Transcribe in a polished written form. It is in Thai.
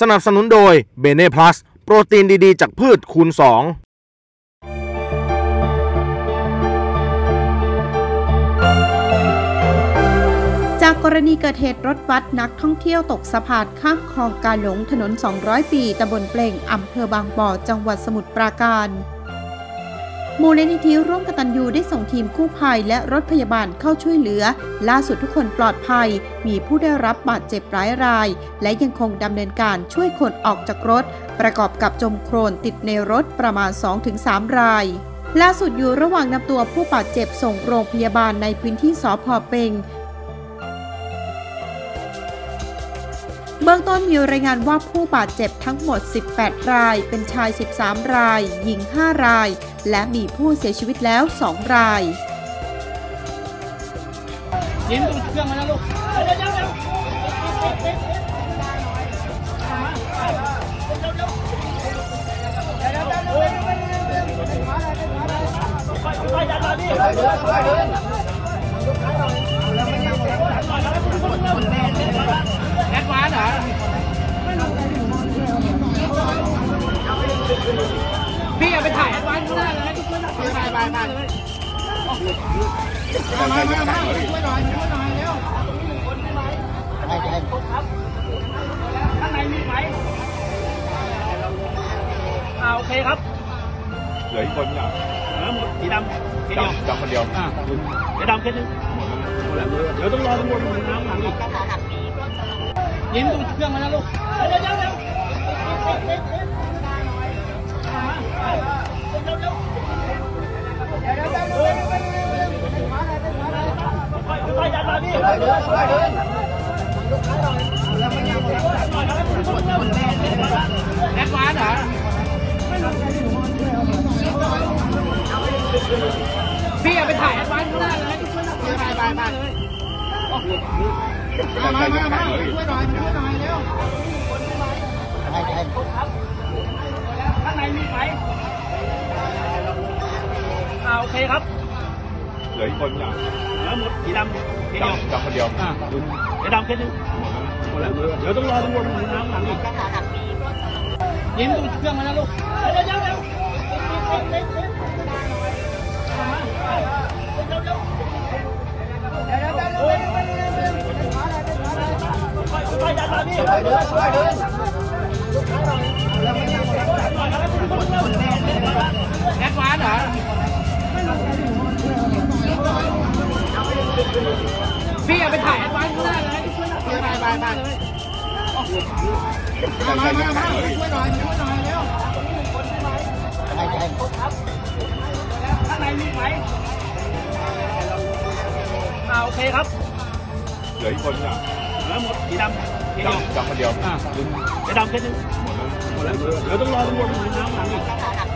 สนับสนุนโดยเบเน่พลัสโปรตีนดีๆจากพืชคูณ2จากกรณีเกิดเหตุรถบัสนักท่องเที่ยวตกสะพานข้ามคลองกาหลงถนน200ปีตำบลเปล่งอำเภอบางบ่อจังหวัดสมุทรปราการมูลนิธิร่วมกตัญญูได้ส่งทีมกู้ภัยและรถพยาบาลเข้าช่วยเหลือล่าสุดทุกคนปลอดภัยมีผู้ได้รับบาดเจ็บหลายรายและยังคงดำเนินการช่วยคนออกจากรถประกอบกับจมโคลนติดในรถประมาณ 2-3 รายล่าสุดอยู่ระหว่างนำตัวผู้บาดเจ็บส่งโรงพยาบาลในพื้นที่สภ.เปงเบื้องต้นมีรายงานว่าผู้บาดเจ็บทั้งหมด18รายเป็นชาย13รายหญิง5รายและมีผู้เสียชีวิตแล้ว2รายยิ้มดูเครื่องมาแล้วลูกแอดวานซ์เหรอพี่อย่าไปถ่ายแอดวานซ์ก็ได้เลยทุกคนถ่ายไปมาช่วยหน่อยเร็วข้างในมีไหมโอเคครับเหลืออีกคนอย่างหมดสีดำคนเดียวสีดำแค่นึงเดี๋ยวต้องรอตำรวจมาน้ำหลังอีกยิ้มดูเครื่องมาแล้วลูกแอดวานซ์เหรอพี่เอาไปถ่ายแอดวานซ์ก็ได้เลยทุกคนไปเลยมาช่วยหน่อยเร็วข้างในมีไหมโอเคครับเหลืออีกคนอย่างแล้วหมดสีดำคนเดียวสีดำแค่นึงเดี๋ยวต้องรอตำรวจมาน้ำหลังอีกยิ้มดูเครื่องมาแล้วลูกแอดวานซ์เหรอพี่อย่าไปถ่ายแอดวานซ์ก็ได้เลยไปเลยมาช่วยหน่อยเร็วข้างในมีไหมโอเคครับเหลืออีกคนอย่างแล้วหมดสีดำคนเดียวสีดำแค่นึงเดี๋ยวต้องรอตำรวจมาน้ำหลังอีก